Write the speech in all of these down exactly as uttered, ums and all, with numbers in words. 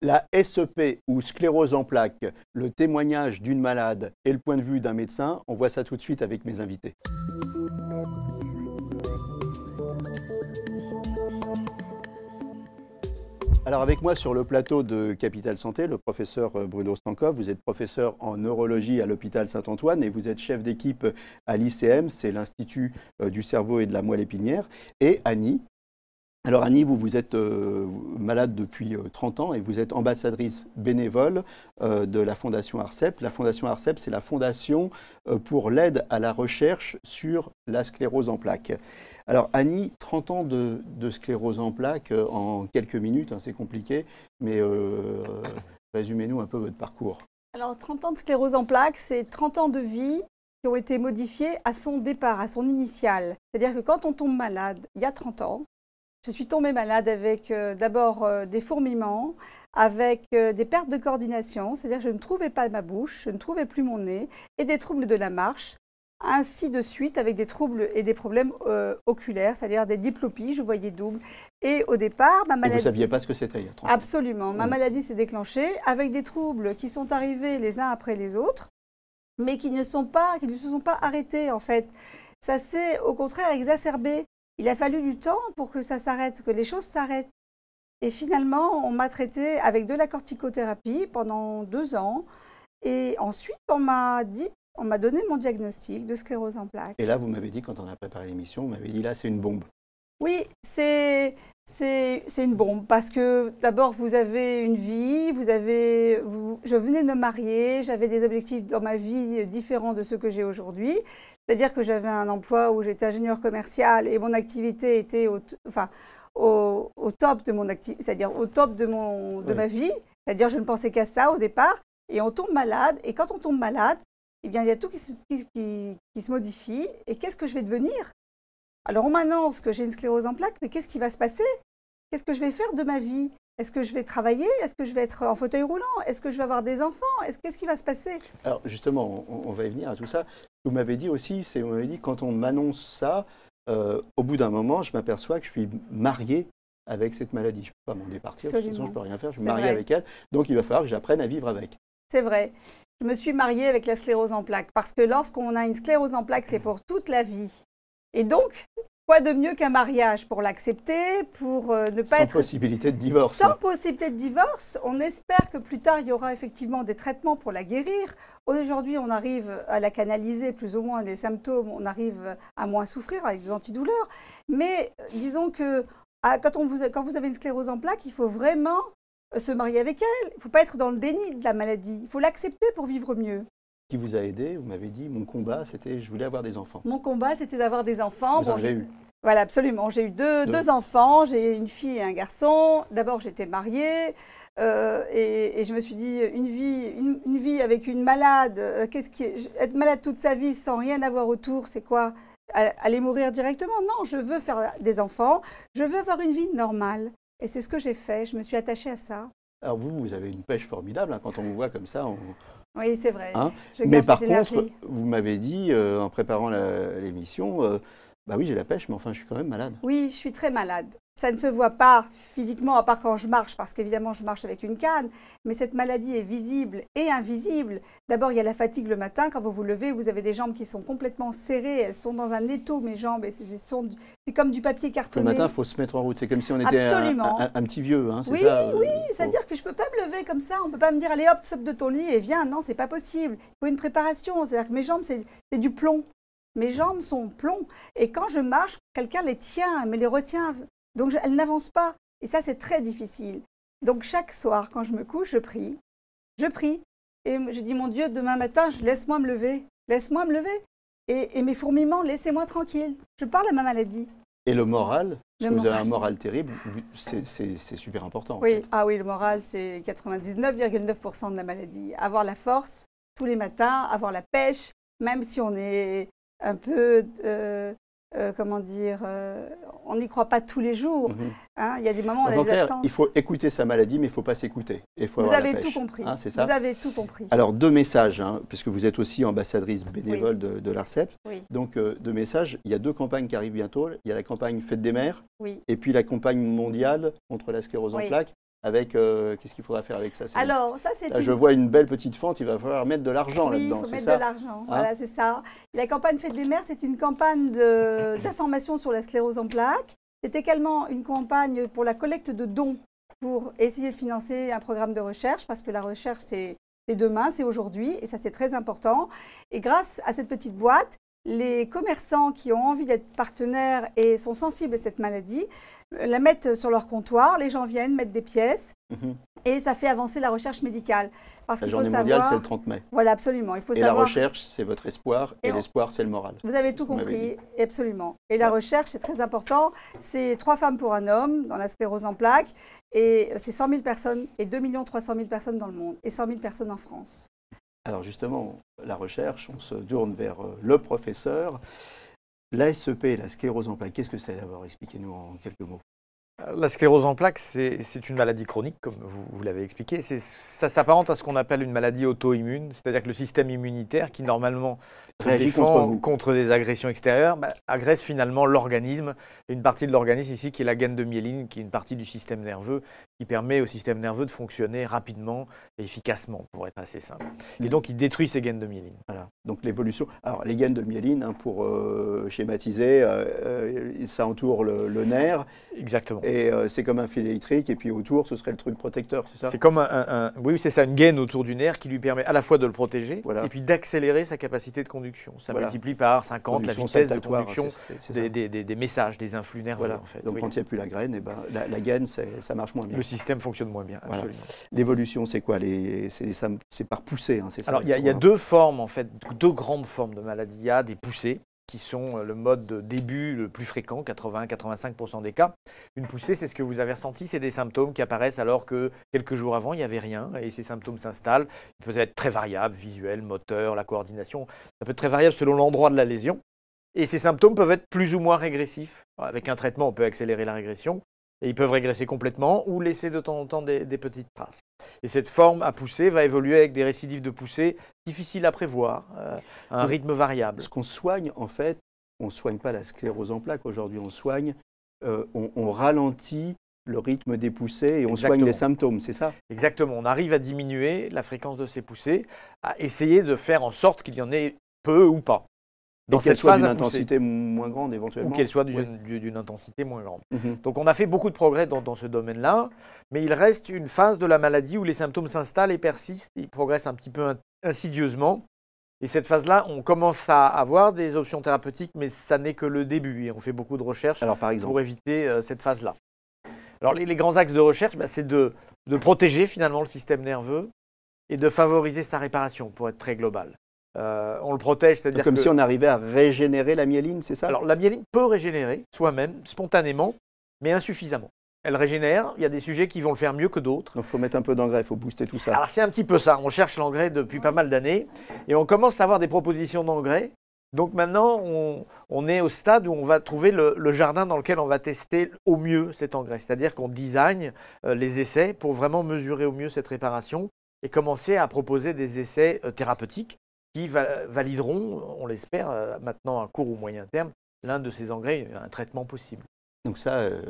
La S E P ou sclérose en plaques, le témoignage d'une malade et le point de vue d'un médecin, on voit ça tout de suite avec mes invités. Alors avec moi sur le plateau de Capital Santé, le professeur Bruno Stankoff. Vous êtes professeur en neurologie à l'hôpital Saint-Antoine et vous êtes chef d'équipe à l'I C M, c'est l'Institut du cerveau et de la moelle épinière. Et Annie, alors Annie, vous, vous êtes euh, malade depuis euh, trente ans et vous êtes ambassadrice bénévole euh, de la Fondation ARSEP. La Fondation ARSEP, c'est la fondation euh, pour l'aide à la recherche sur la sclérose en plaques. Alors Annie, trente ans de, de sclérose en plaques euh, en quelques minutes, hein, c'est compliqué, mais euh, résumez-nous un peu votre parcours. Alors trente ans de sclérose en plaques, c'est trente ans de vie qui ont été modifiés à son départ, à son initial. C'est-à-dire que quand on tombe malade il y a trente ans, je suis tombée malade avec euh, d'abord euh, des fourmillements, avec euh, des pertes de coordination, c'est-à-dire que je ne trouvais pas ma bouche, je ne trouvais plus mon nez, et des troubles de la marche, ainsi de suite avec des troubles et des problèmes euh, oculaires, c'est-à-dire des diplopies, je voyais double. Et au départ, ma maladie... Et vous ne saviez pas ce que c'était il y a trente ans. Absolument, ma maladie s'est déclenchée avec des troubles qui sont arrivés les uns après les autres, mais qui ne, sont pas, qui ne se sont pas arrêtés en fait. Ça s'est au contraire exacerbé. Il a fallu du temps pour que ça s'arrête, que les choses s'arrêtent. Et finalement, on m'a traitée avec de la corticothérapie pendant deux ans. Et ensuite, on m'a dit, on m'a donné mon diagnostic de sclérose en plaques. Et là, vous m'avez dit, quand on a préparé l'émission, vous m'avez dit, là, c'est une bombe. Oui, c'est une bombe. Parce que d'abord, vous avez une vie, vous avez, vous, je venais de me marier, j'avais des objectifs dans ma vie différents de ceux que j'ai aujourd'hui. C'est-à-dire que j'avais un emploi où j'étais ingénieur commercial et mon activité était au, enfin, au, au top de mon activité, c'est-à-dire au top de, mon, de oui. ma vie. C'est-à-dire je ne pensais qu'à ça au départ. Et on tombe malade. Et quand on tombe malade, eh bien, il y a tout qui se, qui, qui, qui se modifie. Et qu'est-ce que je vais devenir? Alors on m'annonce que j'ai une sclérose en plaques, mais qu'est-ce qui va se passer? Qu'est-ce que je vais faire de ma vie? Est-ce que je vais travailler? Est-ce que je vais être en fauteuil roulant? Est-ce que je vais avoir des enfants? Qu'est-ce qui va se passer? Alors justement, on, on va y venir à tout ça. Vous m'avez dit aussi, c'est vous m'avez dit, quand on m'annonce ça, euh, au bout d'un moment, je m'aperçois que je suis mariée avec cette maladie. Je ne peux pas m'en départir, de toute façon, je ne peux rien faire, je suis mariée avec elle, donc il va falloir que j'apprenne à vivre avec. C'est vrai. Je me suis mariée avec la sclérose en plaques, parce que lorsqu'on a une sclérose en plaques, c'est pour toute la vie. Et donc, quoi de mieux qu'un mariage pour l'accepter, pour euh, ne pas Sans être… Sans possibilité de divorce. Sans hein. possibilité de divorce. On espère que plus tard, il y aura effectivement des traitements pour la guérir. Aujourd'hui, on arrive à la canaliser, plus ou moins des symptômes, on arrive à moins souffrir avec des antidouleurs. Mais disons que à, quand, on vous, quand vous avez une sclérose en plaques, il faut vraiment se marier avec elle. Il ne faut pas être dans le déni de la maladie. Il faut l'accepter pour vivre mieux. Qui vous a aidé, vous m'avez dit, mon combat, c'était, je voulais avoir des enfants. Mon combat, c'était d'avoir des enfants. Vous bon, en avez eu. Voilà, absolument. J'ai eu deux, deux. deux enfants, j'ai une fille et un garçon. D'abord, j'étais mariée euh, et, et je me suis dit, une vie, une, une vie avec une malade, euh, qu'est-ce qui, être malade toute sa vie sans rien avoir autour, c'est quoi? Aller mourir directement? Non, je veux faire des enfants, je veux avoir une vie normale. Et c'est ce que j'ai fait, je me suis attachée à ça. Alors vous, vous avez une pêche formidable, hein, quand on vous voit comme ça. On... Oui, c'est vrai. Hein, mais par contre, vous m'avez dit, euh, en préparant l'émission, euh, bah oui, j'ai la pêche, mais enfin, je suis quand même malade. Oui, je suis très malade. Ça ne se voit pas physiquement, à part quand je marche, parce qu'évidemment, je marche avec une canne. Mais cette maladie est visible et invisible. D'abord, il y a la fatigue le matin. Quand vous vous levez, vous avez des jambes qui sont complètement serrées. Elles sont dans un étau, mes jambes. C'est comme du papier cartonné. Le matin, il faut se mettre en route. C'est comme si on était un, un, un petit vieux. Hein, oui, ça, oui. Euh, C'est-à-dire faut... que je ne peux pas me lever comme ça. On ne peut pas me dire, allez, hop, saute de ton lit et viens. Non, ce n'est pas possible. Il faut une préparation. C'est-à-dire que mes jambes, c'est du plomb. Mes jambes sont plomb. Et quand je marche, quelqu'un les tient, mais les retient. Donc, je, elles n'avancent pas. Et ça, c'est très difficile. Donc, chaque soir, quand je me couche, je prie. Je prie. Et je dis, mon Dieu, demain matin, laisse-moi me lever. Laisse-moi me lever. Et, et mes fourmillements, laissez-moi tranquille. Je parle à ma maladie. Et le moral, parce que vous avez un moral terrible, c'est super important. Oui, en fait. Ah oui, le moral, c'est quatre-vingt-dix-neuf virgule neuf pour cent de la maladie. Avoir la force, tous les matins, avoir la pêche, même si on est un peu... Euh, Euh, comment dire, euh, on n'y croit pas tous les jours. Mmh. Hein, il y a des moments où on a des absences. Il faut écouter sa maladie, mais il ne faut pas s'écouter. Vous avez tout compris. Hein, c'est ça ? Vous avez tout compris. Alors, deux messages, hein, puisque vous êtes aussi ambassadrice bénévole oui. de, de l'ARSEP. Oui. Donc, euh, deux messages. Il y a deux campagnes qui arrivent bientôt. Il y a la campagne Fête des mères oui. et puis la campagne mondiale contre la sclérose oui. en plaques. avec euh, qu'est-ce qu'il faudra faire avec ça? Alors ça c'est. Là, une... je vois une belle petite fente. Il va falloir mettre de l'argent oui, là-dedans. Il faut mettre ça de l'argent. Hein, voilà, c'est ça. La campagne Fête des Mères, c'est une campagne d'information sur la sclérose en plaques. C'est également une campagne pour la collecte de dons pour essayer de financer un programme de recherche, parce que la recherche c'est demain, c'est aujourd'hui, et ça c'est très important. Et grâce à cette petite boîte, les commerçants qui ont envie d'être partenaires et sont sensibles à cette maladie la mettent sur leur comptoir, les gens viennent mettre des pièces mmh. et ça fait avancer la recherche médicale. Parce la journée faut mondiale, c'est le trente mai. Voilà, absolument. Il faut et savoir... la recherche, c'est votre espoir et, et on... l'espoir, c'est le moral. Vous avez tout compris, absolument. Et ouais. la recherche, c'est très important. C'est trois femmes pour un homme dans la sclérose en plaques et c'est cent mille personnes et deux millions trois cent mille personnes dans le monde et cent mille personnes en France. Alors justement, la recherche, on se tourne vers le professeur. L'A S E P, la sclérose en plaques, qu'est-ce que c'est d'abord? Expliquez-nous en quelques mots. La sclérose en plaques, c'est une maladie chronique, comme vous, vous l'avez expliqué. Ça s'apparente à ce qu'on appelle une maladie auto-immune, c'est-à-dire que le système immunitaire, qui normalement se défend contre, contre des agressions extérieures, bah, agresse finalement l'organisme, une partie de l'organisme ici qui est la gaine de myéline, qui est une partie du système nerveux, qui permet au système nerveux de fonctionner rapidement et efficacement, pour être assez simple. Et donc, il détruit ces gaines de myéline. Voilà. Donc, l'évolution. Alors, les gaines de myéline, hein, pour euh, schématiser, euh, ça entoure le, le nerf. Exactement. Et euh, c'est comme un filet électrique, et puis autour, ce serait le truc protecteur, c'est ça? C'est comme un, un, un... Oui, c'est ça, une gaine autour du nerf qui lui permet à la fois de le protéger, voilà. et puis d'accélérer sa capacité de conduction. Ça voilà. multiplie par cinquante conduction, la vitesse de conduction c est, c est des, des, des, des messages, des influx nerveux, voilà. en fait. Donc, oui. quand il n'y a plus la graine, eh ben, la, la gaine, ça marche moins bien. Le système fonctionne moins bien, absolument. L'évolution, voilà. c'est quoi? C'est par poussée, hein, c'est ça? Alors, il y a, y a deux formes, en fait, deux grandes formes de maladies. Il y a des poussées, qui sont le mode de début le plus fréquent, quatre-vingts à quatre-vingt-cinq pour cent des cas. Une poussée, c'est ce que vous avez ressenti, c'est des symptômes qui apparaissent alors que quelques jours avant, il n'y avait rien, et ces symptômes s'installent. Ils peuvent être très variables, visuels, moteurs, la coordination, ça peut être très variable selon l'endroit de la lésion. Et ces symptômes peuvent être plus ou moins régressifs. Avec un traitement, on peut accélérer la régression, et ils peuvent régresser complètement ou laisser de temps en temps des, des petites traces. Et cette forme à poussée va évoluer avec des récidives de poussée difficiles à prévoir, euh, à un Donc, rythme variable. Ce qu'on soigne, en fait, on ne soigne pas la sclérose en plaques aujourd'hui, on soigne, euh, on, on ralentit le rythme des poussées et on Exactement. soigne les symptômes, c'est ça? Exactement, on arrive à diminuer la fréquence de ces poussées, à essayer de faire en sorte qu'il y en ait peu ou pas. Dans cette phase d'une intensité moins grande éventuellement. Ou qu'elle soit d'une oui. intensité moins grande. Mm-hmm. Donc on a fait beaucoup de progrès dans, dans ce domaine-là, mais il reste une phase de la maladie où les symptômes s'installent et persistent, ils progressent un petit peu insidieusement. Et cette phase-là, on commence à avoir des options thérapeutiques, mais ça n'est que le début. Et on fait beaucoup de recherches Alors, par exemple. pour éviter euh, cette phase-là. Alors les, les grands axes de recherche, bah, c'est de, de protéger finalement le système nerveux et de favoriser sa réparation, pour être très global. Euh, on le protège, c'est-à-dire comme que... si on arrivait à régénérer la myéline, c'est ça? Alors la myéline peut régénérer soi-même, spontanément, mais insuffisamment. Elle régénère, il y a des sujets qui vont le faire mieux que d'autres. Donc il faut mettre un peu d'engrais, il faut booster tout ça. Alors c'est un petit peu ça, on cherche l'engrais depuis pas mal d'années, et on commence à avoir des propositions d'engrais. Donc maintenant, on, on est au stade où on va trouver le, le jardin dans lequel on va tester au mieux cet engrais. C'est-à-dire qu'on design euh, les essais pour vraiment mesurer au mieux cette réparation et commencer à proposer des essais euh, thérapeutiques. Qui valideront, on l'espère, maintenant à court ou moyen terme, l'un de ces engrais, un traitement possible. Donc ça, euh,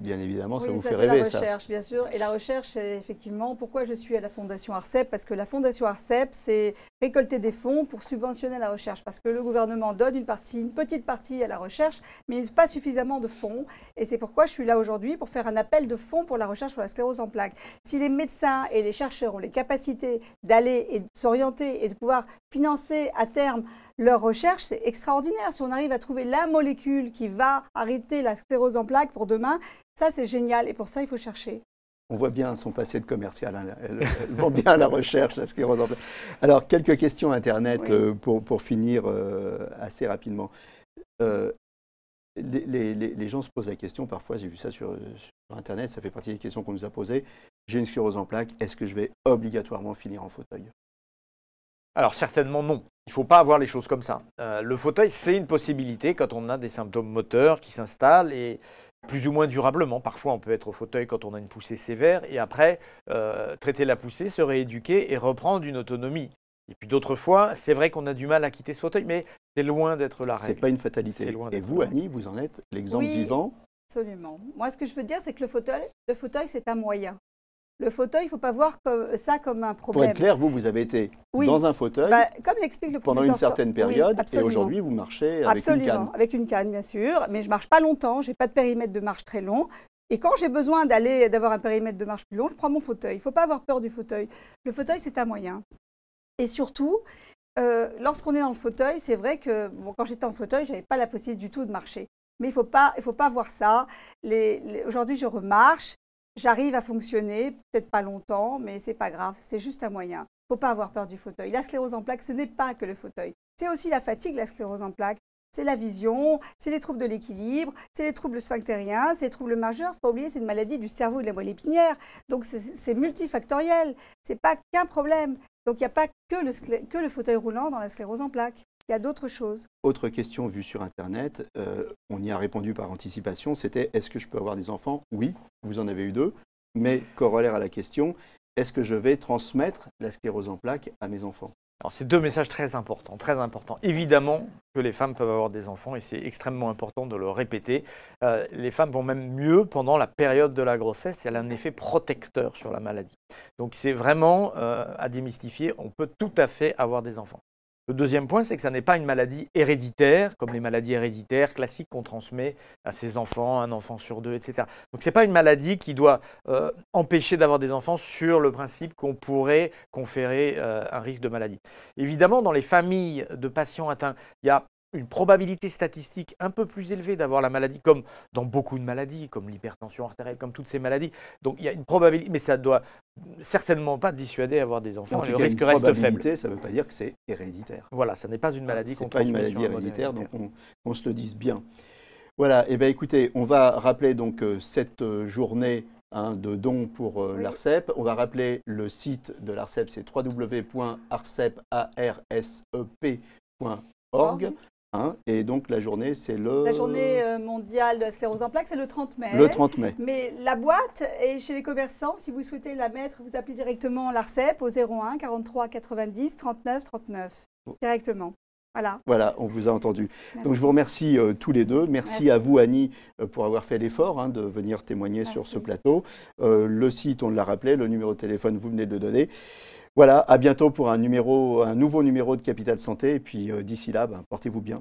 bien évidemment, oui, ça vous ça fait rêver, la recherche, ça. Bien sûr. Et la recherche, c'est effectivement pourquoi je suis à la Fondation ARSEP, parce que la Fondation ARSEP, c'est récolter des fonds pour subventionner la recherche, parce que le gouvernement donne une partie, une petite partie à la recherche, mais pas suffisamment de fonds. Et c'est pourquoi je suis là aujourd'hui pour faire un appel de fonds pour la recherche sur la sclérose en plaques. Si les médecins et les chercheurs ont les capacités d'aller et de s'orienter et de pouvoir financer à terme leur recherche, c'est extraordinaire. Si on arrive à trouver la molécule qui va arrêter la sclérose en plaques pour demain, ça c'est génial et pour ça il faut chercher. On voit bien son passé de commercial, hein. elle, elle vend bien la recherche, la sclérose en plaques. Alors quelques questions Internet oui. euh, pour, pour finir euh, assez rapidement. Euh, les, les, les gens se posent la question, parfois j'ai vu ça sur, sur Internet, ça fait partie des questions qu'on nous a posées. J'ai une sclérose en plaques, est-ce que je vais obligatoirement finir en fauteuil? Alors certainement non. Il ne faut pas avoir les choses comme ça. Euh, le fauteuil, c'est une possibilité quand on a des symptômes moteurs qui s'installent et plus ou moins durablement. Parfois, on peut être au fauteuil quand on a une poussée sévère et après, euh, traiter la poussée, se rééduquer et reprendre une autonomie. Et puis d'autres fois, c'est vrai qu'on a du mal à quitter ce fauteuil, mais c'est loin d'être la règle. Ce n'est pas une fatalité. Et vous, Annie, vous en êtes l'exemple vivant ? Oui, absolument. Moi, ce que je veux dire, c'est que le fauteuil, le fauteuil, c'est un moyen. Le fauteuil, il ne faut pas voir comme, ça comme un problème. Pour être clair, vous, vous avez été oui. dans un fauteuil bah, comme l'explique le pendant une certaine période oui, et aujourd'hui, vous marchez avec absolument. une canne. Avec une canne, bien sûr, mais je ne marche pas longtemps, je n'ai pas de périmètre de marche très long. Et quand j'ai besoin d'aller, d'avoir un périmètre de marche plus long, je prends mon fauteuil. Il ne faut pas avoir peur du fauteuil. Le fauteuil, c'est un moyen. Et surtout, euh, lorsqu'on est dans le fauteuil, c'est vrai que bon, quand j'étais en fauteuil, je n'avais pas la possibilité du tout de marcher. Mais il ne faut pas, il faut pas voir ça. Les, les, aujourd'hui, je remarche. J'arrive à fonctionner, peut-être pas longtemps, mais c'est pas grave, c'est juste un moyen. Il ne faut pas avoir peur du fauteuil. La sclérose en plaques, ce n'est pas que le fauteuil. C'est aussi la fatigue, la sclérose en plaques. C'est la vision, c'est les troubles de l'équilibre, c'est les troubles sphinctériens, c'est les troubles majeurs. Il ne faut pas oublier, c'est une maladie du cerveau et de la moelle épinière. Donc c'est multifactoriel, ce n'est pas qu'un problème. Donc il n'y a pas que le, que le fauteuil roulant dans la sclérose en plaques. Il y a d'autres choses. Autre question vue sur Internet, euh, on y a répondu par anticipation, c'était « Est-ce que je peux avoir des enfants ?» Oui, vous en avez eu deux, mais corollaire à la question, « Est-ce que je vais transmettre la sclérose en plaques à mes enfants ?» Alors c'est deux messages très importants, très importants. Évidemment que les femmes peuvent avoir des enfants et c'est extrêmement important de le répéter. Euh, les femmes vont même mieux pendant la période de la grossesse, elle a un effet protecteur sur la maladie. Donc c'est vraiment euh, à démystifier, on peut tout à fait avoir des enfants. Le deuxième point, c'est que ça n'est pas une maladie héréditaire, comme les maladies héréditaires classiques qu'on transmet à ses enfants, un enfant sur deux, et cetera. Donc ce n'est pas une maladie qui doit euh, empêcher d'avoir des enfants sur le principe qu'on pourrait conférer euh, un risque de maladie. Évidemment, dans les familles de patients atteints, il y a une probabilité statistique un peu plus élevée d'avoir la maladie, comme dans beaucoup de maladies, comme l'hypertension artérielle, comme toutes ces maladies. Donc il y a une probabilité, mais ça ne doit certainement pas dissuader à avoir des enfants. Le risque reste faible. Ça ne veut pas dire que c'est héréditaire. Voilà, ça n'est pas une maladie qu'on transmet. Ce n'est pas une maladie héréditaire, donc on, on se le dise bien. Voilà, et bien écoutez, on va rappeler donc euh, cette euh, journée hein, de dons pour euh, oui. l'ARSEP. On va rappeler le site de l'ARSEP, c'est w w w point arsep point org. Hein, et donc la journée, c'est le... La journée mondiale de la sclérose en plaques, c'est le trente mai. Le trente mai. Mais la boîte est chez les commerçants. Si vous souhaitez la mettre, vous appelez directement l'ARSEP au zéro un quarante-trois quatre-vingt-dix trente-neuf trente-neuf. Directement. Voilà. Voilà, on vous a entendu. Merci. Donc je vous remercie euh, tous les deux. Merci, Merci à vous, Annie, euh, pour avoir fait l'effort hein, de venir témoigner Merci. sur ce plateau. Euh, le site, on l'a rappelé, le numéro de téléphone, vous venez de le donner. Voilà, à bientôt pour un, numéro, un nouveau numéro de Capital Santé. Et puis euh, d'ici là, ben, portez-vous bien.